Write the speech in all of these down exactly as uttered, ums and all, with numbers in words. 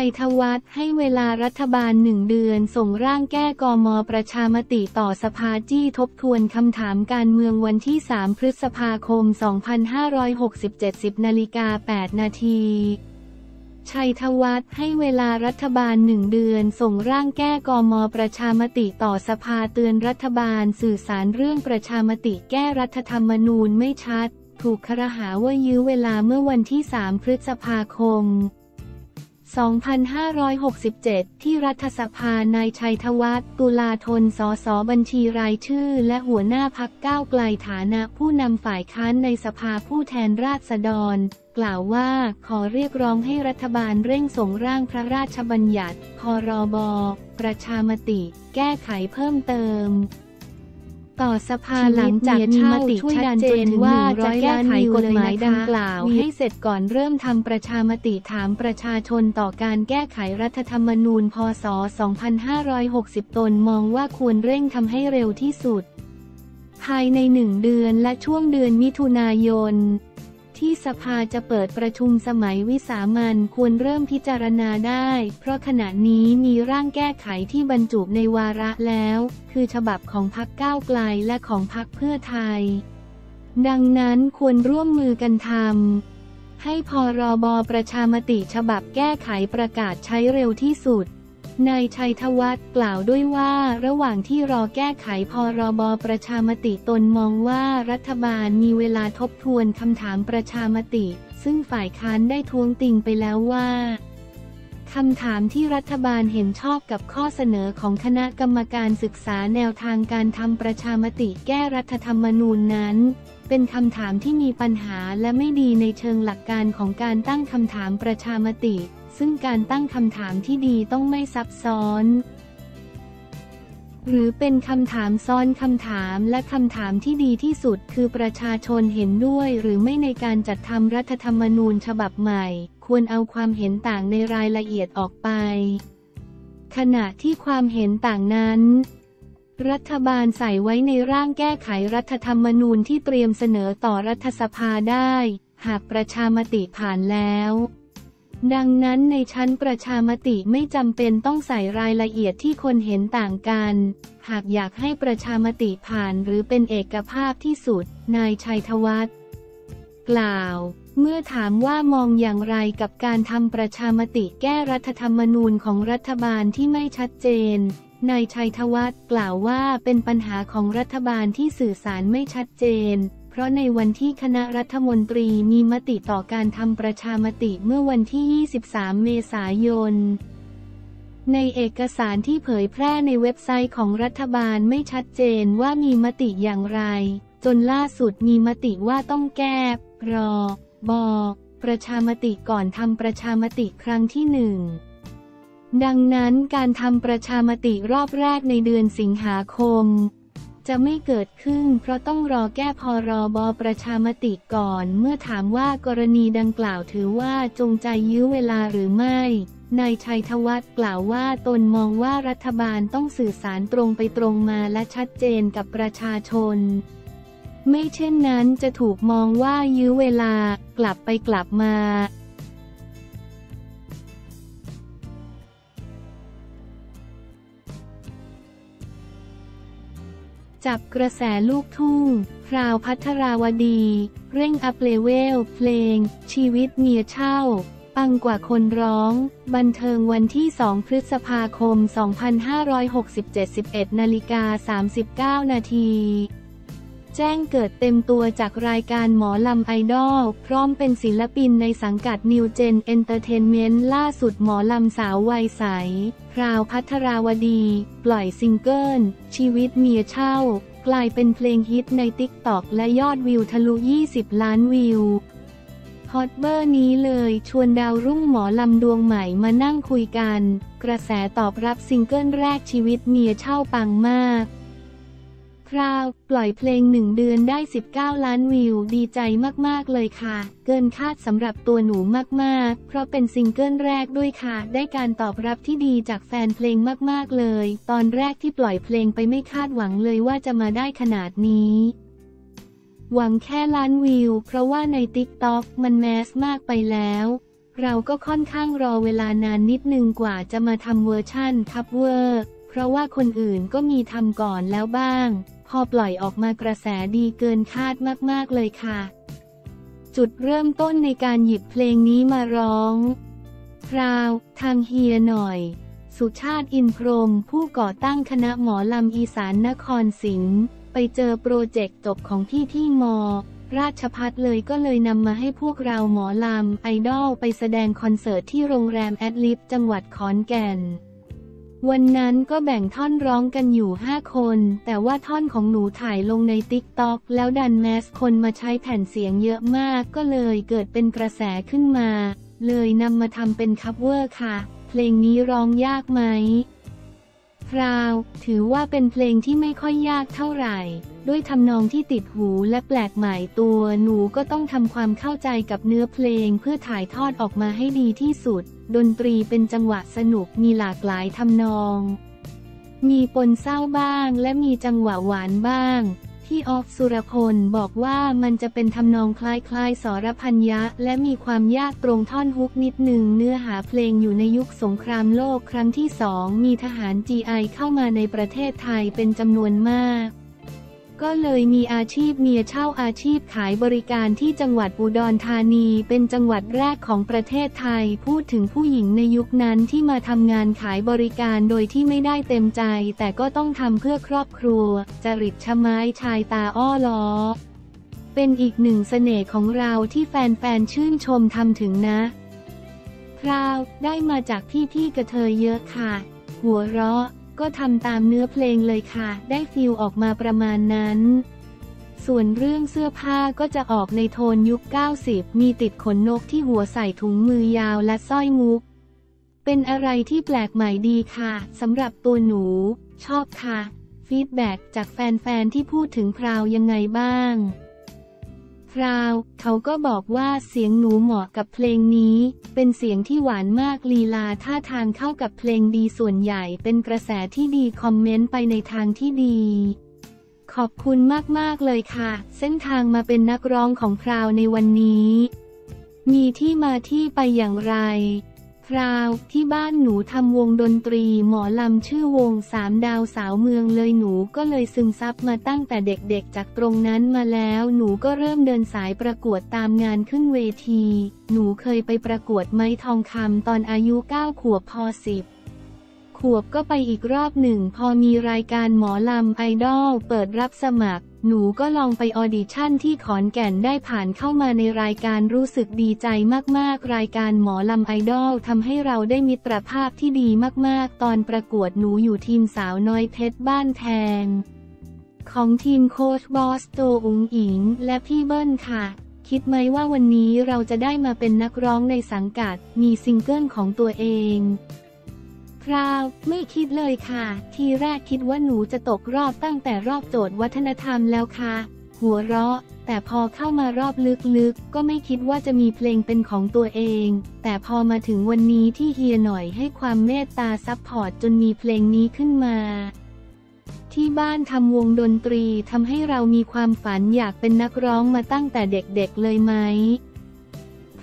ชัยธวัฒน์ให้เวลารัฐบาลหนึ่งเดือนส่งร่างแก้กม.ประชามติต่อสภาจี้ทบทวนคำถามการเมืองวันที่สามพฤษภาคมสองพันห้าร้อยหกสิบเจ็ด สิบนาฬิกาแปดนาทีชัยธวัฒน์ให้เวลารัฐบาลหนึ่งเดือนส่งร่างแก้กม.ประชามติต่อสภาเตือนรัฐบาลสื่อสารเรื่องประชามติแก้รัฐธรรมนูญไม่ชัดถูกครหาว่ายื้อเวลาเมื่อวันที่สามพฤษภาคมสองพันห้าร้อยหกสิบเจ็ด ที่รัฐสภานายชัยธวัฒน์ตุลาธนสสบัญชีรายชื่อและหัวหน้าพรรคก้าวไกลฐานะผู้นำฝ่ายค้านในสภาผู้แทนราษฎรกล่าวว่าขอเรียกร้องให้รัฐบาลเร่งส่งร่างพระราชบัญญัติพรบ.ประชามติแก้ไขเพิ่มเติมต่อสภาหลังจากมีมติชัดเจนว่าจะแก้ไขกฎหมายดังกล่าวให้เสร็จก่อนเริ่มทำประชามติถามประชาชนต่อการแก้ไขรัฐธรรมนูญพ.ศ. สองพันห้าร้อยหกสิบ ตนมองว่าควรเร่งทำให้เร็วที่สุดภายในหนึ่งเดือนและช่วงเดือนมิถุนายนที่สภาจะเปิดประชุมสมัยวิสามัญควรเริ่มพิจารณาได้เพราะขณะนี้มีร่างแก้ไขที่บรรจุในวาระแล้วคือฉบับของพรรคก้าวไกลและของพรรคเพื่อไทยดังนั้นควรร่วมมือกันทำให้พรบ.ประชามติฉบับแก้ไขประกาศใช้เร็วที่สุดนายชัยธวัฒน์กล่าวด้วยว่าระหว่างที่รอแก้ไขพรบ.ประชามติตนมองว่ารัฐบาลมีเวลาทบทวนคำถามประชามติซึ่งฝ่ายค้านได้ท้วงติงไปแล้วว่าคำถามที่รัฐบาลเห็นชอบกับข้อเสนอของคณะกรรมการศึกษาแนวทางการทำประชามติแก้รัฐธรรมนูญนั้นเป็นคำถามที่มีปัญหาและไม่ดีในเชิงหลักการของการตั้งคำถามประชามติซึ่งการตั้งคำถามที่ดีต้องไม่ซับซ้อนหรือเป็นคำถามซ้อนคำถามและคำถามที่ดีที่สุดคือประชาชนเห็นด้วยหรือไม่ในการจัดทำรัฐธรรมนูญฉบับใหม่ควรเอาความเห็นต่างในรายละเอียดออกไปขณะที่ความเห็นต่างนั้นรัฐบาลใส่ไว้ในร่างแก้ไขรัฐธรรมนูญที่เตรียมเสนอต่อรัฐสภาได้หากประชามติผ่านแล้วดังนั้นในชั้นประชามติไม่จำเป็นต้องใส่รายละเอียดที่คนเห็นต่างกันหากอยากให้ประชามติผ่านหรือเป็นเอกภาพที่สุดนายชัยธวัฒน์กล่าวเมื่อถามว่ามองอย่างไรกับการทำประชามติแก้รัฐธรรมนูญของรัฐบาลที่ไม่ชัดเจนนายชัยธวัฒน์กล่าวว่าเป็นปัญหาของรัฐบาลที่สื่อสารไม่ชัดเจนเพราะในวันที่คณะรัฐมนตรีมีมติต่อการทำประชามติเมื่อวันที่ยี่สิบสามเมษายนในเอกสารที่เผยแพร่ในเว็บไซต์ของรัฐบาลไม่ชัดเจนว่ามีมติอย่างไรจนล่าสุดมีมติว่าต้องแก้รอบอประชามติก่อนทำประชามติครั้งที่หนึ่งดังนั้นการทำประชามติรอบแรกในเดือนสิงหาคมจะไม่เกิดขึ้นเพราะต้องรอแก้พรบ.ประชามติก่อนเมื่อถามว่ากรณีดังกล่าวถือว่าจงใจยื้อเวลาหรือไม่นายชัยธวัฒน์กล่าวว่าตนมองว่ารัฐบาลต้องสื่อสารตรงไปตรงมาและชัดเจนกับประชาชนไม่เช่นนั้นจะถูกมองว่ายื้อเวลากลับไปกลับมาจับกระแสลูกทุ่งพราวภัทราวดีเร่งอัพเลเวลเพลงชีวิตเมียเช่าปังกว่าคนร้องบันเทิงวันที่สองพฤษภาคมสองพันห้าร้อยหกสิบเจ็ด สิบเอ็ดนาฬิกาสามสิบเก้านาทีแจ้งเกิดเต็มตัวจากรายการหมอลำไอดอลพร้อมเป็นศิลปินในสังกัด New Gen Entertainment ล่าสุดหมอลำสาววัยใสพราวภัทราวดีปล่อยซิงเกิลชีวิตเมียเช่ากลายเป็นเพลงฮิตใน ติ๊กต็อก และยอดวิวทะลุยี่สิบล้านวิวฮอตเบอร์นี้เลยชวนดาวรุ่งหมอลำดวงใหม่มานั่งคุยกันกระแสตอบรับซิงเกิลแรกชีวิตเมียเช่าปังมากพราวปล่อยเพลงหนึ่งเดือนได้สิบเก้าล้านวิวดีใจมากๆเลยค่ะเกินคาดสำหรับตัวหนูมากๆเพราะเป็นซิงเกิลแรกด้วยค่ะได้การตอบรับที่ดีจากแฟนเพลงมากๆเลยตอนแรกที่ปล่อยเพลงไปไม่คาดหวังเลยว่าจะมาได้ขนาดนี้หวังแค่ล้านวิวเพราะว่าใน ติ๊กต็อก มันแมสมากไปแล้ว เราก็ค่อนข้างรอเวลานานนิดนึงกว่าจะมาทำเวอร์ชั่นคัฟเวอร์เพราะว่าคนอื่นก็มีทำก่อนแล้วบ้างพอปล่อยออกมากระแสดีเกินคาดมากๆเลยค่ะจุดเริ่มต้นในการหยิบเพลงนี้มาร้องพราวทางเฮียหน่อยสุชาติอินพรหมผู้ก่อตั้งคณะหมอลำอีสานนครสิงห์ไปเจอโปรเจกต์จบของพี่ที่มอราชภัฏเลยก็เลยนำมาให้พวกเราหมอลำไอดอลไปแสดงคอนเสิร์ตที่โรงแรมแอดลิฟจังหวัดขอนแก่นวันนั้นก็แบ่งท่อนร้องกันอยู่ห้าคนแต่ว่าท่อนของหนูถ่ายลงใน ติ๊กต็อก แล้วดันแมสคนมาใช้แผ่นเสียงเยอะมากก็เลยเกิดเป็นกระแสขึ้นมาเลยนำมาทำเป็นคัฟเวอร์ค่ะเพลงนี้ร้องยากไหมพราวถือว่าเป็นเพลงที่ไม่ค่อยยากเท่าไหร่ด้วยทำนองที่ติดหูและแปลกใหม่ตัวหนูก็ต้องทำความเข้าใจกับเนื้อเพลงเพื่อถ่ายทอดออกมาให้ดีที่สุดดนตรีเป็นจังหวะสนุกมีหลากหลายทำนองมีปนเศร้าบ้างและมีจังหวะหวานบ้างพี่ออฟสุรพลบอกว่ามันจะเป็นทำนองคล้ายๆสรพัญญะและมีความยากตรงท่อนฮุกนิดหนึ่งเนื้อหาเพลงอยู่ในยุคสงครามโลกครั้งที่สองมีทหาร จี ไอ เข้ามาในประเทศไทยเป็นจำนวนมากก็เลยมีอาชีพเมียเช่าอาชีพขายบริการที่จังหวัดอุดรธานีเป็นจังหวัดแรกของประเทศไทยพูดถึงผู้หญิงในยุคนั้นที่มาทำงานขายบริการโดยที่ไม่ได้เต็มใจแต่ก็ต้องทำเพื่อครอบครัวจริตชะไม้ชายตาอ้อล้อเป็นอีกหนึ่งเสน่ห์ของเราที่แฟนๆชื่นชมทำถึงนะพราวได้มาจากพี่ๆกระเทยเยอะค่ะหัวเราะก็ทำตามเนื้อเพลงเลยค่ะได้ฟีลออกมาประมาณนั้นส่วนเรื่องเสื้อผ้าก็จะออกในโทนยุคเก้าสิบมีติดขนนกที่หัวใส่ถุงมือยาวและสร้อยมุกเป็นอะไรที่แปลกใหม่ดีค่ะสำหรับตัวหนูชอบค่ะฟีดแบ็กจากแฟนๆที่พูดถึงพราวยังไงบ้างพราวเขาก็บอกว่าเสียงหนูเหมาะกับเพลงนี้เป็นเสียงที่หวานมากลีลาท่าทางเข้ากับเพลงดีส่วนใหญ่เป็นกระแสที่ดีคอมเมนต์ไปในทางที่ดีขอบคุณมากๆเลยค่ะเส้นทางมาเป็นนักร้องของพราวในวันนี้มีที่มาที่ไปอย่างไรพราวที่บ้านหนูทำวงดนตรีหมอลำชื่อวงสามดาวสาวเมืองเลยหนูก็เลยซึมซับมาตั้งแต่เด็กๆจากตรงนั้นมาแล้วหนูก็เริ่มเดินสายประกวดตามงานขึ้นเวทีหนูเคยไปประกวดไม้ทองคำตอนอายุเก้าขวบพอสิบขวบก็ไปอีกรอบหนึ่งพอมีรายการหมอลำไอดอลเปิดรับสมัครหนูก็ลองไปออดิชั่นที่ขอนแก่นได้ผ่านเข้ามาในรายการรู้สึกดีใจมากๆรายการหมอลำไอดอลทำให้เราได้มิตรภาพที่ดีมากๆตอนประกวดหนูอยู่ทีมสาวน้อยเพชรบ้านแพงของทีมโค้ชบอสโตอุ๋งอิ๋งและพี่เบิ้ลค่ะคิดไหมว่าวันนี้เราจะได้มาเป็นนักร้องในสังกัดมีซิงเกิลของตัวเองพราวไม่คิดเลยค่ะทีแรกคิดว่าหนูจะตกรอบตั้งแต่รอบโจทย์วัฒนธรรมแล้วค่ะหัวเราะแต่พอเข้ามารอบลึกๆก็ไม่คิดว่าจะมีเพลงเป็นของตัวเองแต่พอมาถึงวันนี้ที่เฮียหน่อยให้ความเมตตาซัพพอร์ตจนมีเพลงนี้ขึ้นมาที่บ้านทำวงดนตรีทำให้เรามีความฝันอยากเป็นนักร้องมาตั้งแต่เด็กๆเลยไหม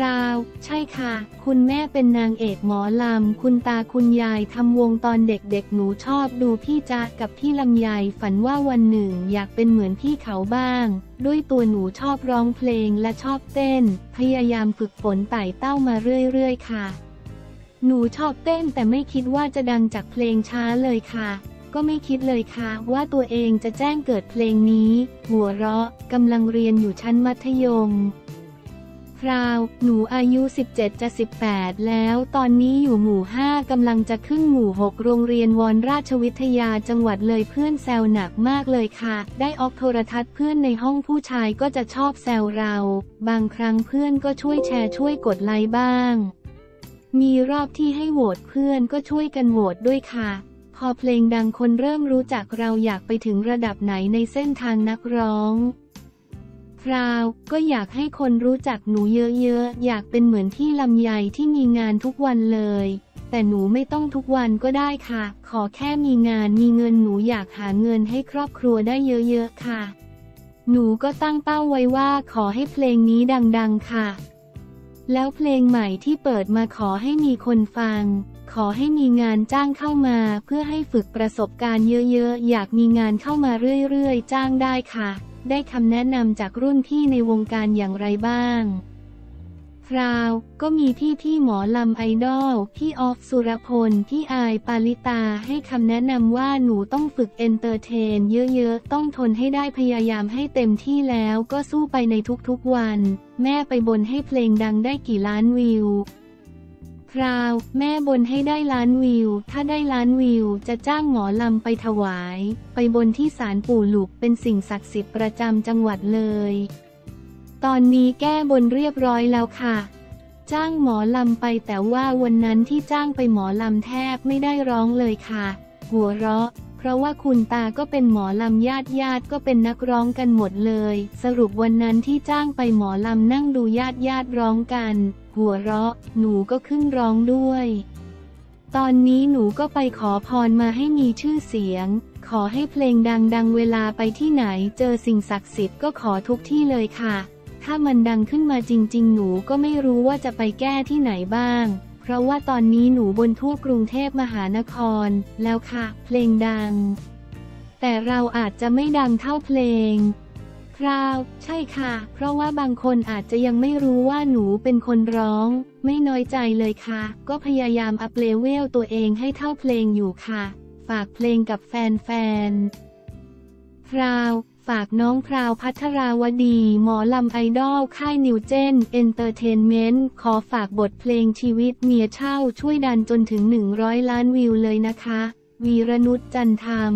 พราวใช่ค่ะคุณแม่เป็นนางเอกหมอลำคุณตาคุณยายทำวงตอนเด็กๆหนูชอบดูพี่จ๊ะกับพี่ลำไยฝันว่าวันหนึ่งอยากเป็นเหมือนพี่เขาบ้างด้วยตัวหนูชอบร้องเพลงและชอบเต้นพยายามฝึกฝนไต่เต้ามาเรื่อยๆค่ะหนูชอบเต้นแต่ไม่คิดว่าจะดังจากเพลงช้าเลยค่ะก็ไม่คิดเลยค่ะว่าตัวเองจะแจ้งเกิดเพลงนี้หัวเราะกำลังเรียนอยู่ชั้นมัธยมพราวหนูอายุสิบเจ็ดจะสิบแปดแล้วตอนนี้อยู่หมู่ห้ากำลังจะขึ้นหมู่หกโรงเรียนวรราชวิทยาจังหวัดเลยเพื่อนแซวหนักมากเลยค่ะได้ออกโทรทัศน์เพื่อนในห้องผู้ชายก็จะชอบแซวเราบางครั้งเพื่อนก็ช่วยแชร์ช่วยกดไลค์บ้างมีรอบที่ให้โหวตเพื่อนก็ช่วยกันโหวตด้วยค่ะพอเพลงดังคนเริ่มรู้จักเราอยากไปถึงระดับไหนในเส้นทางนักร้องพราวก็อยากให้คนรู้จักหนูเยอะๆอยากเป็นเหมือนพี่ลำไยที่มีงานทุกวันเลยแต่หนูไม่ต้องทุกวันก็ได้ค่ะขอแค่มีงานมีเงินหนูอยากหาเงินให้ครอบครัวได้เยอะๆค่ะหนูก็ตั้งเป้าไว้ว่าขอให้เพลงนี้ดังๆค่ะ แล้วเพลงใหม่ที่เปิดมาขอให้มีคนฟังขอให้มีงานจ้างเข้ามาเพื่อให้ฝึกประสบการณ์เยอะๆอยากมีงานเข้ามาเรื่อยๆจ้างได้ค่ะได้คำแนะนำจากรุ่นพี่ในวงการอย่างไรบ้างคราวก็มีพี่พี่หมอลำไอดอลพี่ออฟสุรพลพี่อายปาลิตาให้คำแนะนำว่าหนูต้องฝึกเอนเตอร์เทนเยอะๆต้องทนให้ได้พยายามให้เต็มที่แล้วก็สู้ไปในทุกๆวันแม่ไปบนให้เพลงดังได้กี่ล้านวิวคราวแม่บนให้ได้ล้านวิวถ้าได้ล้านวิวจะจ้างหมอลำไปถวายไปบนที่ศาลปู่หลุกเป็นสิ่งศักดิ์สิทธิ์ประจำจังหวัดเลยตอนนี้แก้บนเรียบร้อยแล้วค่ะจ้างหมอลำไปแต่ว่าวันนั้นที่จ้างไปหมอลำแทบไม่ได้ร้องเลยค่ะหัวเราะเพราะว่าคุณตาก็เป็นหมอลำญาติญาติก็เป็นนักร้องกันหมดเลยสรุปวันนั้นที่จ้างไปหมอลำนั่งดูญาติญาติร้องกันหัวเราะหนูก็ขึ้นร้องด้วยตอนนี้หนูก็ไปขอพรมาให้มีชื่อเสียงขอให้เพลงดังๆเวลาไปที่ไหนเจอสิ่งศักดิ์สิทธิ์ก็ขอทุกที่เลยค่ะถ้ามันดังขึ้นมาจริงๆหนูก็ไม่รู้ว่าจะไปแก้ที่ไหนบ้างเพราะว่าตอนนี้หนูบนทั่วกรุงเทพมหานครแล้วค่ะเพลงดังแต่เราอาจจะไม่ดังเท่าเพลงคราวใช่ค่ะเพราะว่าบางคนอาจจะยังไม่รู้ว่าหนูเป็นคนร้องไม่น้อยใจเลยค่ะก็พยายามอัพเลเวลตัวเองให้เท่าเพลงอยู่ค่ะฝากเพลงกับแฟนๆคราวฝากน้องพราวพัทราวดีหมอลำไอดอลค่ายนิวเจนเอนเตอร์เทนเมนต์ขอฝากบทเพลงชีวิตเมียเช่าช่วยดันจนถึงหนึ่งร้อยล้านวิวเลยนะคะวีรนุชจันทร์ธรรม